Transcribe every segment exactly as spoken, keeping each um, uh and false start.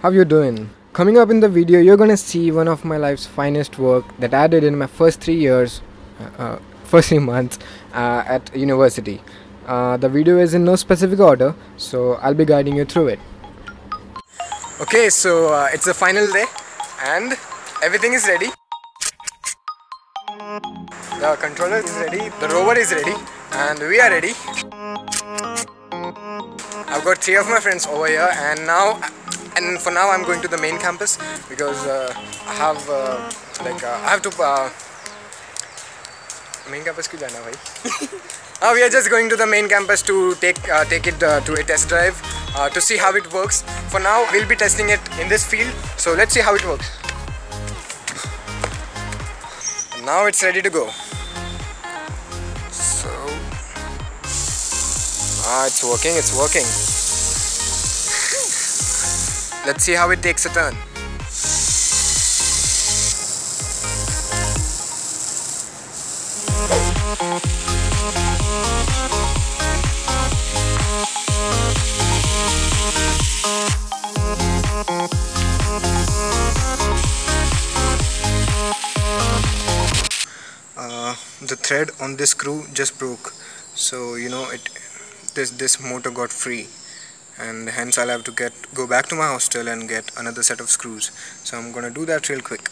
How you doing? Coming up in the video, you're gonna see one of my life's finest work that I did in my first three years, uh, uh, first three months uh, at university. Uh, the video is in no specific order, so I'll be guiding you through it. Okay, so uh, it's the final day, and everything is ready. The controller is ready, the rover is ready, and we are ready. I've got three of my friends over here, and now. And for now, I'm going to the main campus because uh, I have uh, like uh, I have to uh, main campus. Kyun jana bhai? Now we are just going to the main campus to take uh, take it uh, to a test drive uh, to see how it works. For now, we'll be testing it in this field, so let's see how it works. Now it's ready to go. So ah, it's working. It's working. Let's see how it takes a turn. Uh, the thread on this screw just broke, so you know it. This this motor got free. And hence I'll have to get go back to my hostel and get another set of screws. So I'm gonna do that real quick.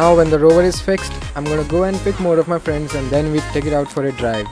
Now when the rover is fixed, I'm gonna go and pick more of my friends and then we take it out for a drive.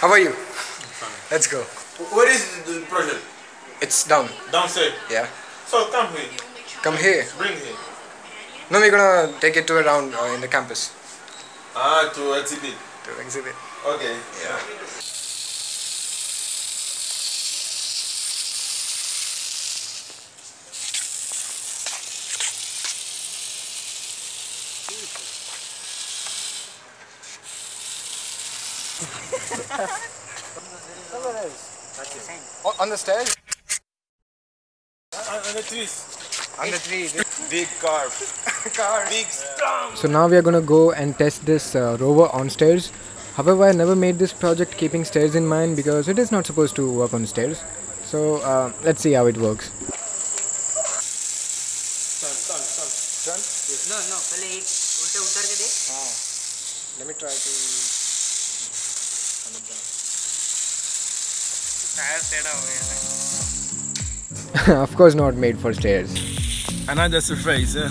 How are you? Fine. Let's go. Where is the project? It's down. Downstairs? Yeah. So come here. Come here? Bring here. No, we're gonna take it to a round uh, in the campus. Ah, to exhibit. To exhibit. Okay. Yeah. Oh, on the stairs? On the trees. On the trees. Big car. Car. Big storm. So now we are gonna go and test this uh, rover on stairs. However, I never made this project keeping stairs in mind because it is not supposed to work on stairs. So uh, let's see how it works. Turn, turn, turn. Turn? Yes. No, no. Oh. Let me try to. Of course not made for stairs. Another surface, eh?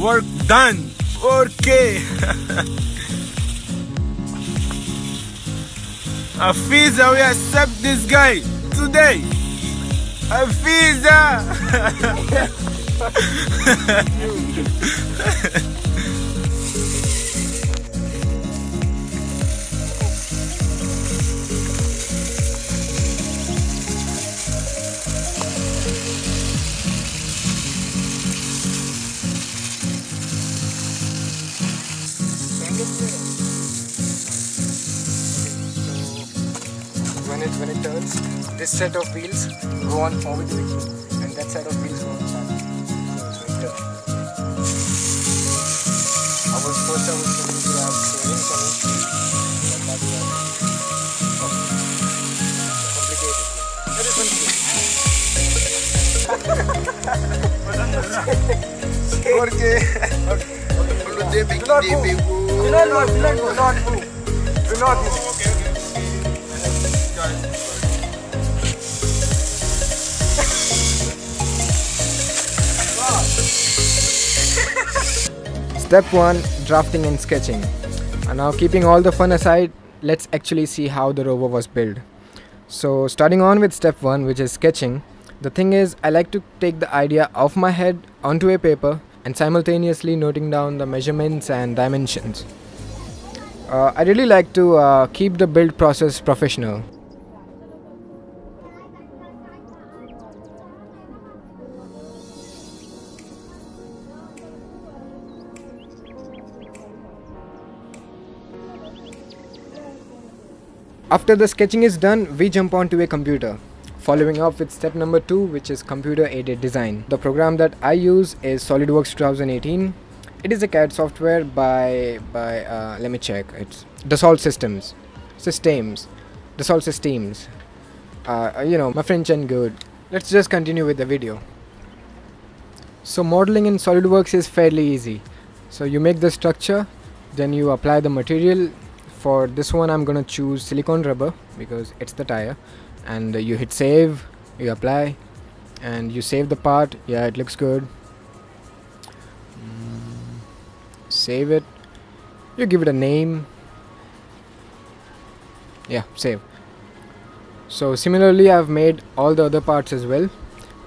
Work done! Okay! Afiza, we accept this guy today! Afiza! When it turns, this set of wheels go on forward direction and that set of wheels go on back. So it turns. I was first I was going to have swings and that was complicated. Very simple. Okay. Do not move. Do not move. Do not move. Do not move. Do not move. Okay, okay. Got it. Step one, drafting and sketching. And now, keeping all the fun aside, let's actually see how the rover was built. So starting on with step one, which is sketching. The thing is, I like to take the idea off my head onto a paper and simultaneously noting down the measurements and dimensions. Uh, I really like to uh, keep the build process professional. After the sketching is done, we jump onto a computer, following up with step number two, which is computer aided design. The program that I use is SOLIDWORKS twenty eighteen. It is a C A D software by, by uh, let me check, it's Dassault Systems, Systems, Dassault Systemes, uh, you know, my French ain't good. Let's just continue with the video. So modeling in SOLIDWORKS is fairly easy. So you make the structure, then you apply the material. For this one, I'm gonna choose silicone rubber because it's the tire, and you hit save, you apply, and you save the part. Yeah, it looks good. Mm, save it. You give it a name. Yeah, save. So similarly, I've made all the other parts as well.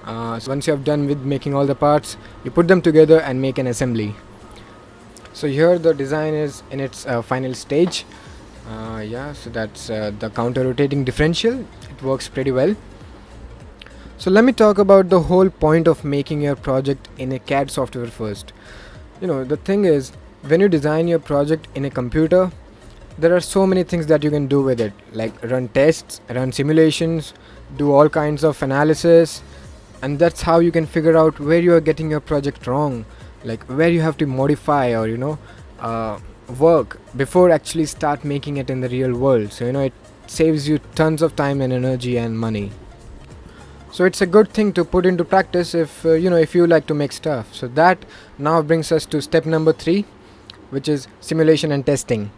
Uh, so once you have done with making all the parts, you put them together and make an assembly. So here the design is in its uh, final stage. Uh, yeah, so that's uh, the counter-rotating differential. It works pretty well. So let me talk about the whole point of making your project in a C A D software first. You know, the thing is, when you design your project in a computer, there are so many things that you can do with it, like run tests, run simulations, do all kinds of analysis, and that's how you can figure out where you are getting your project wrong. Like where you have to modify or you know uh, work before actually start making it in the real world. So you know it saves you tons of time and energy and money. So it's a good thing to put into practice if uh, you know if you like to make stuff. So that now brings us to step number three, which is simulation and testing.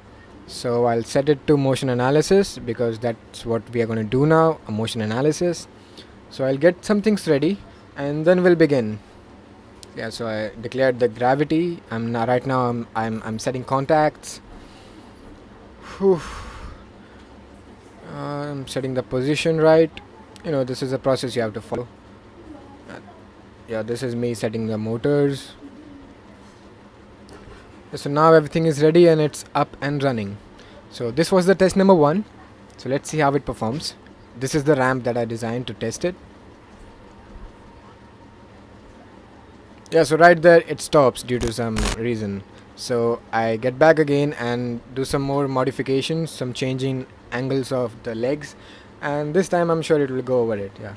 So I'll set it to motion analysis because that's what we are going to do now, a motion analysis. So I'll get some things ready and then we'll begin. Yeah, so I declared the gravity. I'm now right now I'm I'm I'm setting contacts. Whew. I'm setting the position right. You know, this is a process you have to follow. Yeah, this is me setting the motors. So now everything is ready and it's up and running. So this was the test number one. So let's see how it performs. This is the ramp that I designed to test it. Yeah, so right there it stops due to some reason. So I get back again and do some more modifications, some changing angles of the legs, and this time I'm sure it will go over it. Yeah,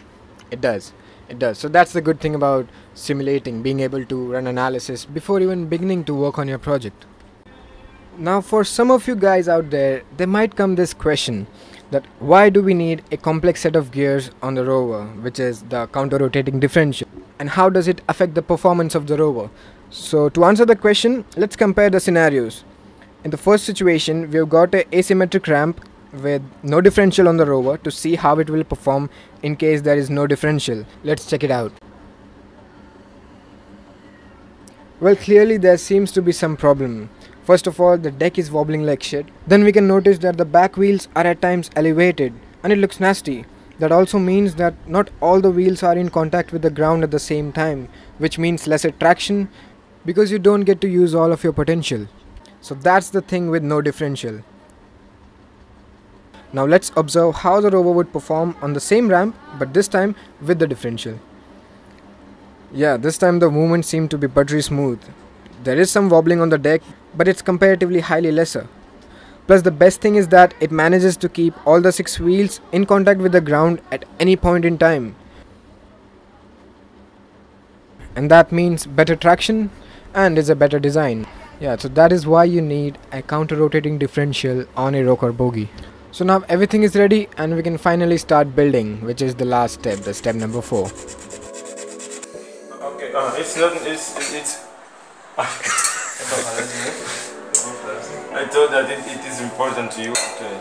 it does. It does. So that's the good thing about simulating, being able to run analysis before even beginning to work on your project. Now for some of you guys out there, there might come this question that why do we need a complex set of gears on the rover, which is the counter-rotating differential? And how does it affect the performance of the rover? So to answer the question, let's compare the scenarios. In the first situation, we've got an asymmetric ramp with no differential on the rover to see how it will perform in case there is no differential. Let's check it out. Well, clearly there seems to be some problem. First of all, the deck is wobbling like shit. Then we can notice that the back wheels are at times elevated and it looks nasty. That also means that not all the wheels are in contact with the ground at the same time, which means lesser traction because you don't get to use all of your potential. So that's the thing with no differential. Now let's observe how the rover would perform on the same ramp, but this time with the differential. Yeah, this time the movement seemed to be buttery smooth. There is some wobbling on the deck, but it's comparatively highly lesser. Plus the best thing is that it manages to keep all the six wheels in contact with the ground at any point in time. And that means better traction and is a better design. Yeah, so that is why you need a counter-rotating differential on a rocker bogey. So now everything is ready and we can finally start building, which is the last step, the step number four. Okay, uh, it's not, it's, it's, I thought that it, it is important to you. Okay.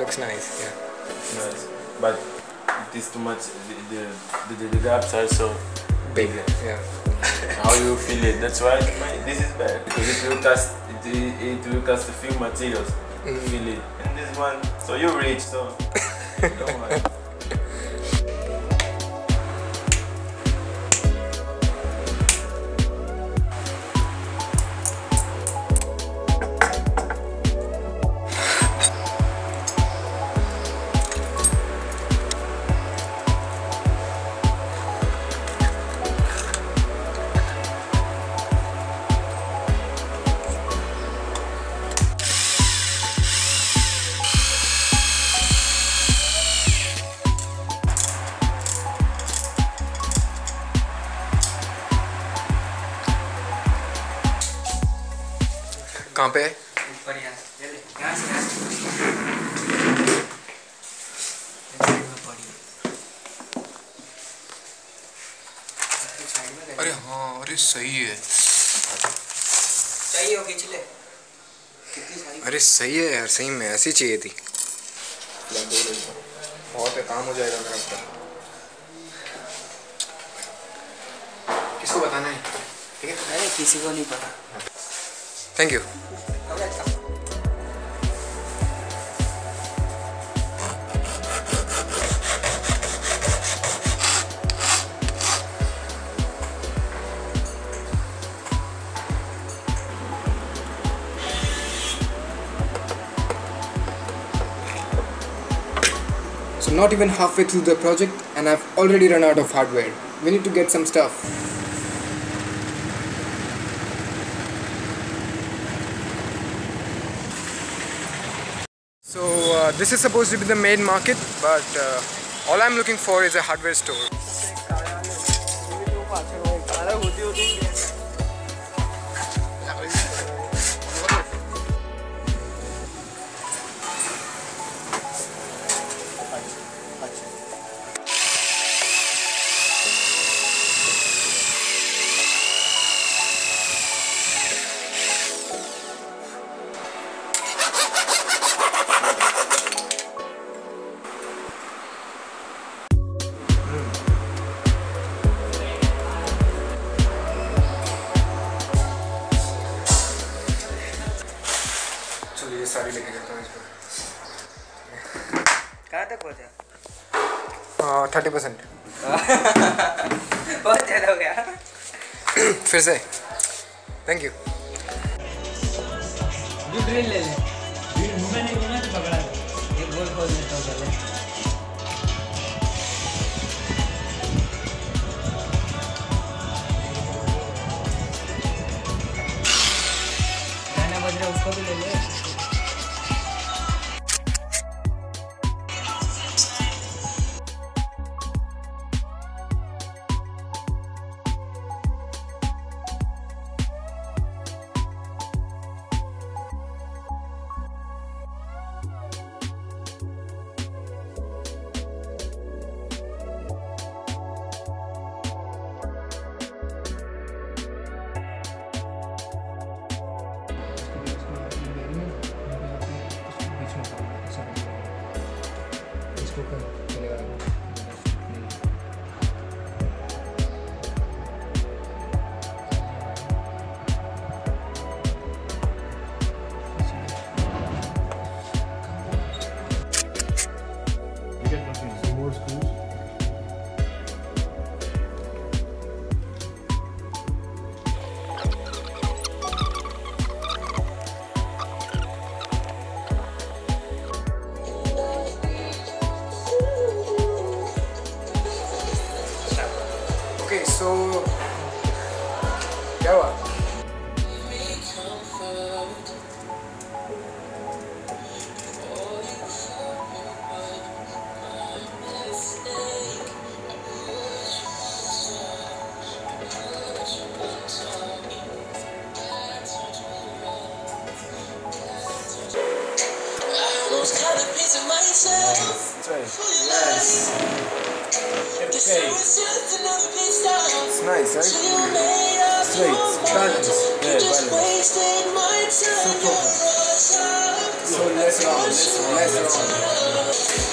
Looks nice, yeah. Nice, but it is too much. The the, the, the gaps are so big. Yeah. How you feel it? That's why this is bad, because it will cast it, it will cast a few materials. Mm. Feel it. And this one, so you reach so. Don't worry. कहाँ पे? ऊपर यहाँ से, यहाँ से, यहाँ से। अरे हाँ, अरे सही है। चाहिए होगी चिले। अरे सही है यार, सही में ऐसी चाहिए थी। बहुत काम हो जाएगा मेरा अपना। किसको बताना है? ठीक है? अरे किसी को नहीं पता। Thank you. So not even halfway through the project and I've already run out of hardware. We need to get some stuff. So uh, this is supposed to be the main market, but uh, all I'm looking for is a hardware store. कहाँ तक पहुँचा? Thirty percent बहुत ज़्यादा हो गया। फिर से thank you. Drill ले ले, ड्रिल मुँह में नहीं होना तो पकड़ा दे। एक गोल खोल देता हूँ पहले। गाना बज रहा है उसको भी ले ले। So क्या हुआ? That's right. Yes. Okay. It's nice, right? Straight, balance. Yeah, balance. So let's round, let's round, let's round.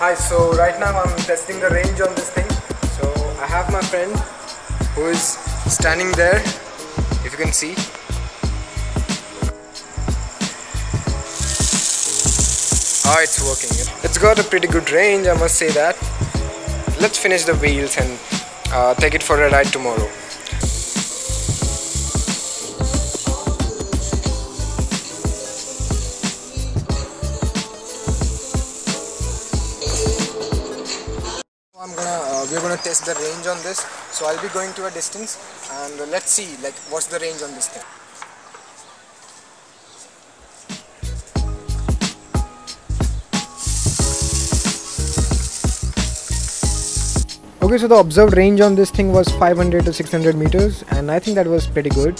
Hi, so right now I'm testing the range on this thing. So I have my friend who is standing there, if you can see. Oh, it's working. It's got a pretty good range, I must say that. Let's finish the wheels and uh, take it for a ride tomorrow. I'm gonna uh, we're gonna test the range on this, so I'll be going to a distance and uh, let's see like what's the range on this thing. Okay, so the observed range on this thing was five hundred to six hundred meters, and I think that was pretty good.